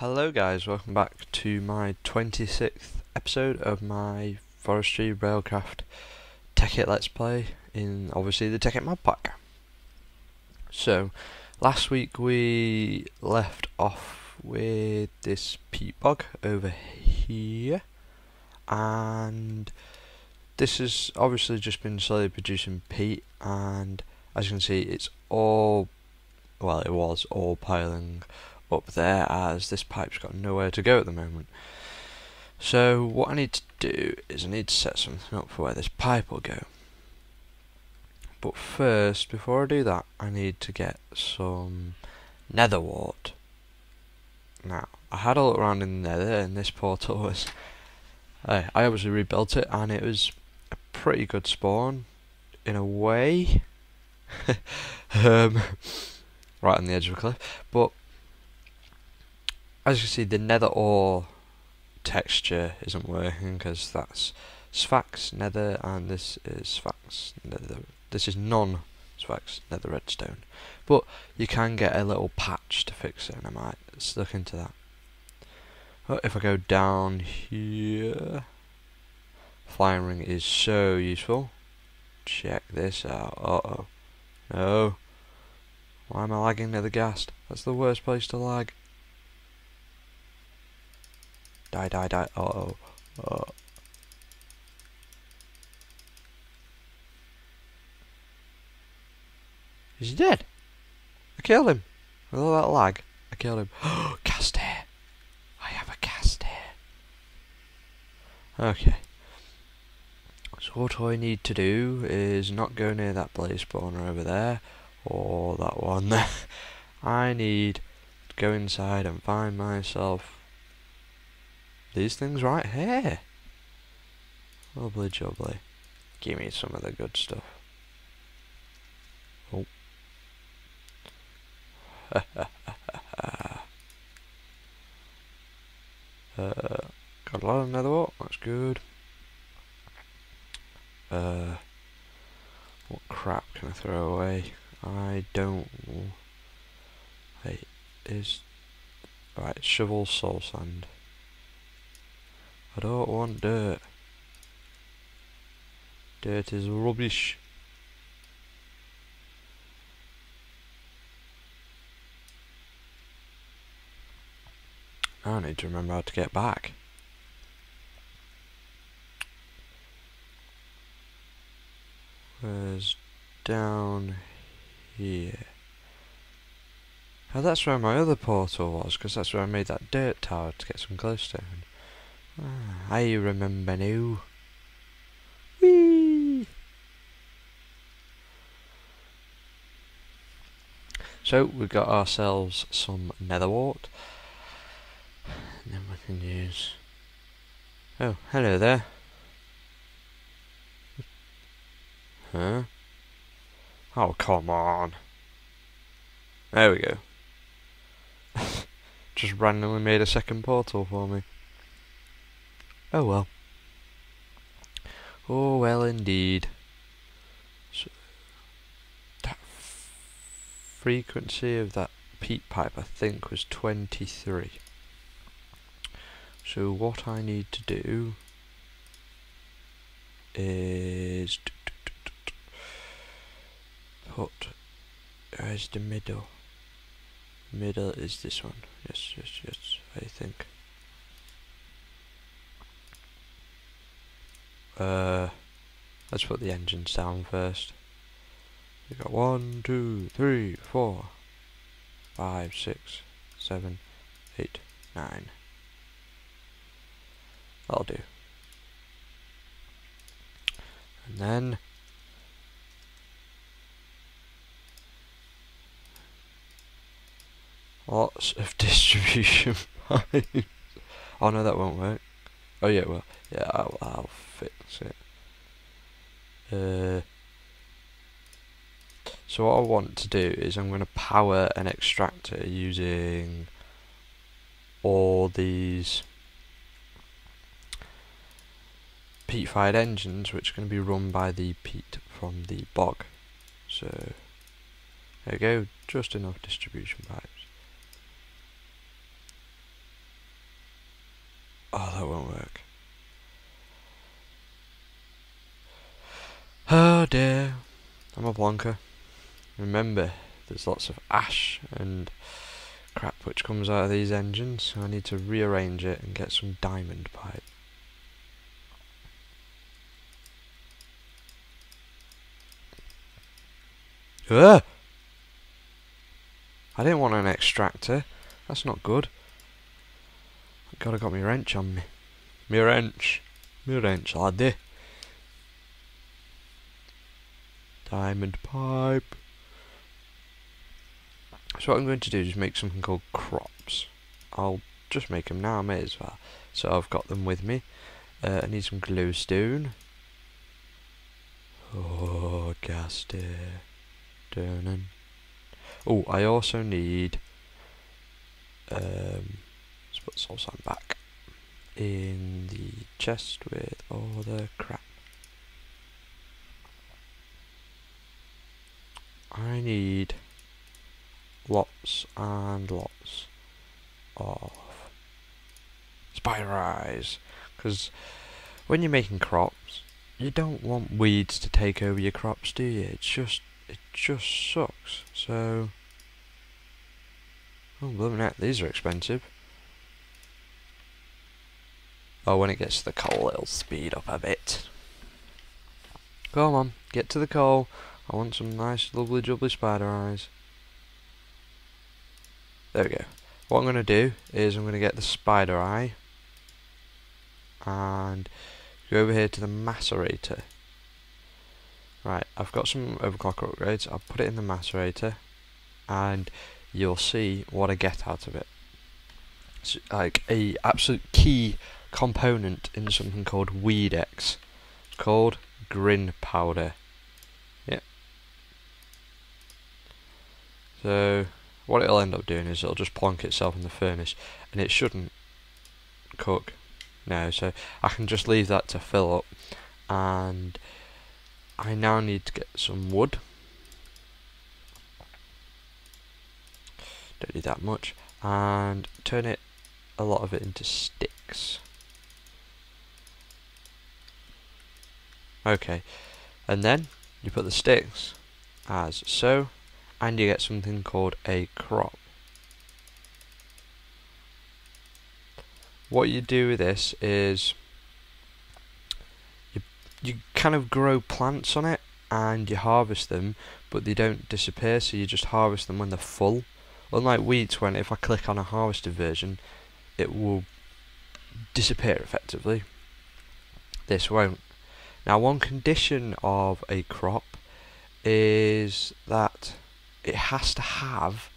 Hello guys, welcome back to my 26th episode of my Forestry, RailCraft, Tekkit Let's Play in, obviously, the Tekkit mod pack. So, last week we left off with this peat bog over here, and this has obviously just been slowly producing peat, and as you can see it's all, well it was all piling up there as this pipe's got nowhere to go at the moment. So what I need to do is I need to set something up for where this pipe will go. But first, before I do that, I need to get some nether wart. Now, I had a look around in the nether and this portal was... I obviously rebuilt it and it was a pretty good spawn, in a way. Right on the edge of a cliff, but as you can see, the nether ore texture isn't working because that's Sphax nether and this is Sphax nether. This is non-Sphax nether redstone, but you can get a little patch to fix it, and I might look into that. But if I go down here, flying ring is so useful. Check this out. Uh-oh. No. Why am I lagging near the ghast? That's the worst place to lag. Die, die, die. Uh-oh. Is he dead? I killed him. With all that lag, I killed him. Oh, ghast hair. I have a ghast hair. Okay. So what I need to do is not go near that blaze spawner over there, or that one there. I need to go inside and find myself these things right here. Lovely jubbly. Give me some of the good stuff. Oh. Got a lot of nether wart. That's good. What crap can I throw away? I don't... Hey, is... Right, shovel soul sand. I don't want dirt. Dirt is rubbish. I need to remember how to get back. Where's down here? Oh, that's where my other portal was, because that's where I made that dirt tower to get some glowstone. I remember now. Whee! So we got ourselves some nether wart, and then we can use... Oh, hello there. Huh? Oh, come on. There we go. Just randomly made a second portal for me. Oh well. Oh well indeed. So that frequency of that peat pipe I think was 23. So what I need to do is put... Where's the middle? Middle is this one. Yes, yes, yes, I think. Let's put the engines down first. We've got 1, 2, 3, 4, 5, 6, 7, 8, 9. That'll do. And then lots of distribution pipes. Oh no, that won't work. Oh yeah, well, yeah, I'll fix it. So what I want to do is I'm going to power an extractor using all these peat-fired engines, which are going to be run by the peat from the bog. So there we go, just enough distribution pipes. Oh, that won't work. Oh dear. I'm a plonker. Remember, there's lots of ash and crap which comes out of these engines, so I need to rearrange it and get some diamond pipe. Ugh! I didn't want an extractor. That's not good. God, I got my wrench on me. My wrench. My wrench, laddie. Diamond pipe. So what I'm going to do is make something called crops. I'll just make them now, I may as well. So I've got them with me. I need some glowstone. Oh, gas there. Turning. Oh, I also need... let's put soul sand back in the chest with all the crap. I need lots and lots of spider eyes, because when you're making crops, you don't want weeds to take over your crops, do you? It just sucks. So, oh, blooming out, these are expensive. Oh, when it gets to the coal, it'll speed up a bit. Come on, get to the coal. I want some nice, lovely, jubbly spider eyes. There we go. What I'm going to do is I'm going to get the spider eye and go over here to the macerator. Right, I've got some overclocker upgrades. I'll put it in the macerator and you'll see what I get out of it. It's like a absolute key component in something called Weedex. It's called Grin Powder. Yep. So what it'll end up doing is it'll just plonk itself in the furnace, and it shouldn't cook now, so I can just leave that to fill up. And I now need to get some wood. Don't need that much, and turn it, a lot of it, into sticks. Okay, and then you put the sticks as so, and you get something called a crop. What you do with this is you kind of grow plants on it, and you harvest them, but they don't disappear, so you just harvest them when they're full. Unlike weeds, when if I click on a harvested version, it will disappear effectively. This won't. Now, one condition of a crop is that it has to have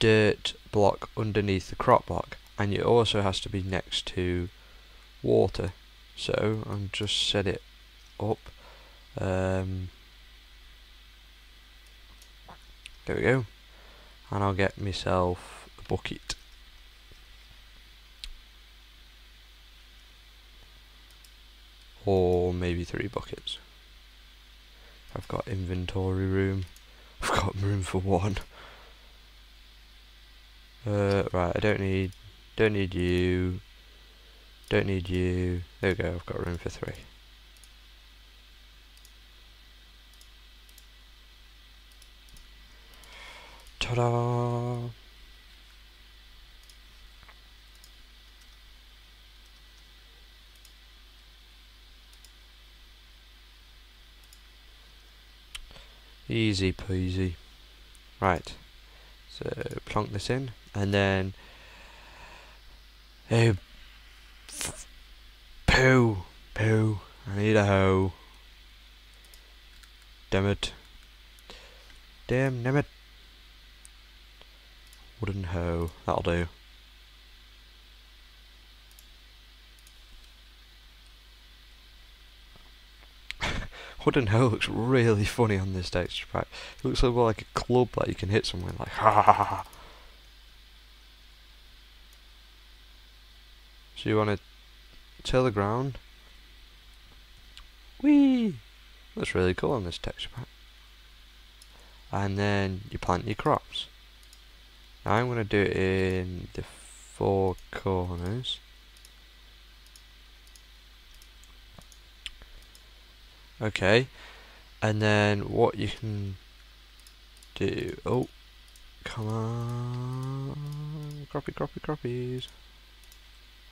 dirt block underneath the crop block, and it also has to be next to water. So I'm just set it up. There we go. And I'll get myself a bucket. Or maybe 3 buckets. I've got inventory room. I've got room for 1. Right, I don't need you. Don't need you. There we go, I've got room for 3. Ta-da! Easy peasy. Right, so plonk this in, and then poo, I need a hoe. Damn it. Damn it. Wooden hoe, that'll do. Wooden hoe looks really funny on this texture pack. It looks more like a club that you can hit someone like, ha ha ha. So you want to till the ground. Whee! Looks really cool on this texture pack. And then you plant your crops. Now I'm going to do it in the 4 corners. Okay, and then what you can do, oh come on, crappies.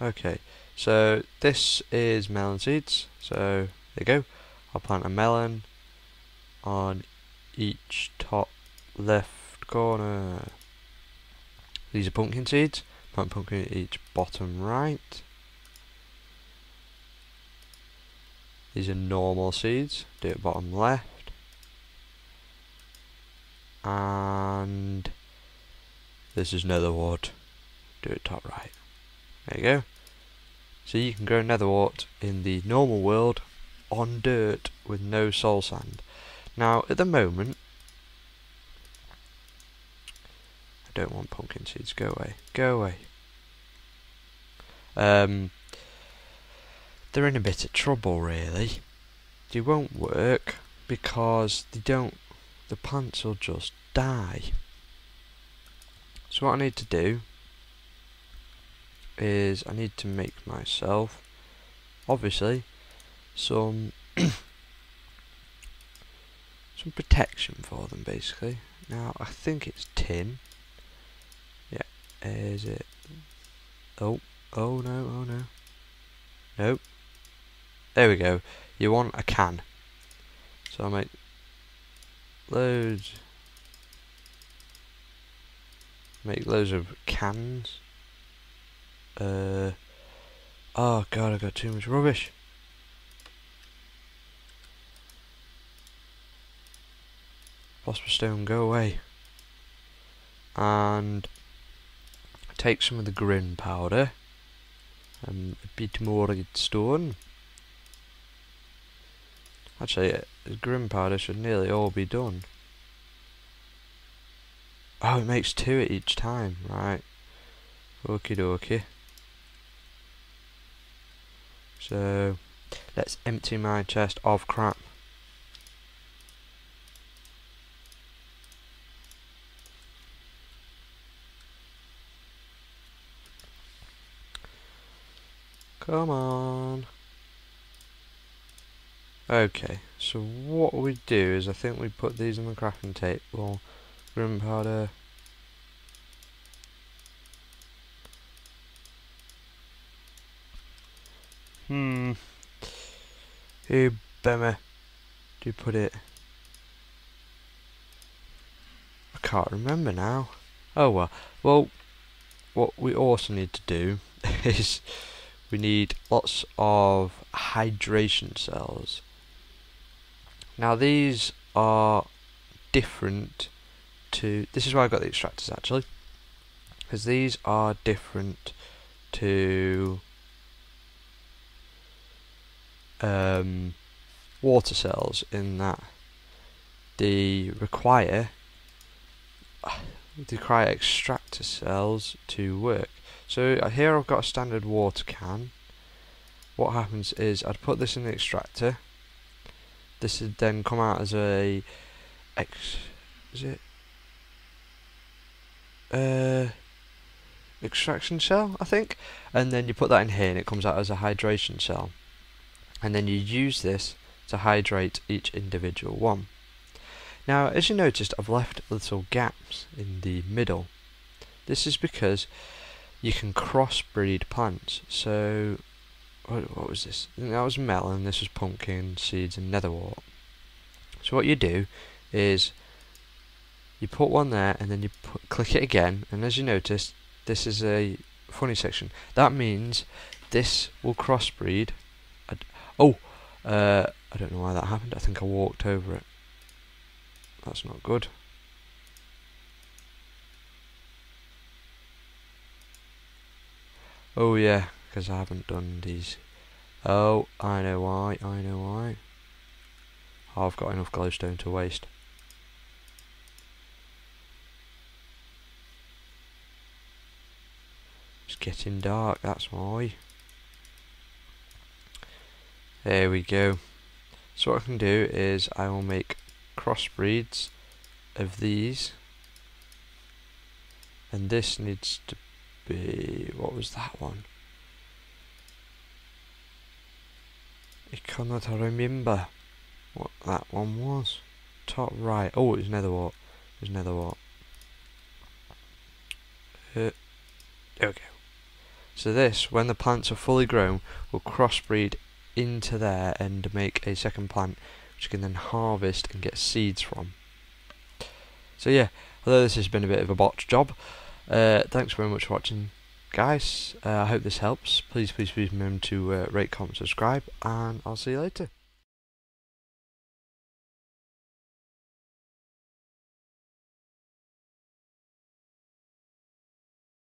Okay, so this is melon seeds, so there you go. I'll plant a melon on each top left corner. These are pumpkin seeds, plant pumpkin at each bottom right. These are normal seeds, do it bottom left. And this is netherwort, do it top right. There you go. So you can grow netherwort in the normal world on dirt with no soul sand. Now at the moment, I don't want pumpkin seeds, go away, go away. They're in a bit of trouble really. They won't work because they don't, the plants will just die. So what I need to do is I need to make myself obviously some some protection for them basically. Now I think it's tin. Yeah, is it? Oh no. Nope. There we go. You want a can. So I'll make loads. Make loads of cans. Oh god, I've got too much rubbish. Phosphor stone, go away. And take some of the grin powder. A bit more redstone. Actually, the grin powder should nearly all be done. Oh, it makes two at each time, right? Okie dokie. So, let's empty my chest of crap. Come on. Okay, so what we do is I think we put these on the crafting table. Grin powder. Hey, bummer. Do you put it? I can't remember now. Oh well. Well, what we also need to do is we need lots of hydration cells. Now these are different to, this is why I got the extractors actually, because these are different to water cells in that they require extractor cells to work. So here I've got a standard water can. What happens is I'd put this in the extractor. This would then come out as a extraction cell, I think. And then you put that in here and it comes out as a hydration cell. And then you use this to hydrate each individual one. Now, as you noticed, I've left little gaps in the middle. This is because you can crossbreed plants. So, what was this? That was melon, this was pumpkin seeds and netherwort. So what you do is you put one there and then you click it again, and as you notice, this is a funny section. That means this will crossbreed. I don't know why that happened. I think I walked over it. That's not good. Oh yeah, because I haven't done these. Oh, I know why, I know why. I've got enough glowstone to waste. It's getting dark, that's why. There we go. So what I can do is I will make crossbreeds of these. And this needs to, what was that one? I cannot remember. what that one was. Top right. Oh, it was netherwort. It was netherwort. There we go. So this, when the plants are fully grown, will crossbreed into there and make a second plant, which you can then harvest and get seeds from. So yeah, although this has been a bit of a botched job, thanks very much for watching, guys. I hope this helps. Please remember to rate, comment, subscribe, and I'll see you later.